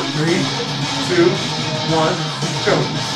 3, 2, 1, go.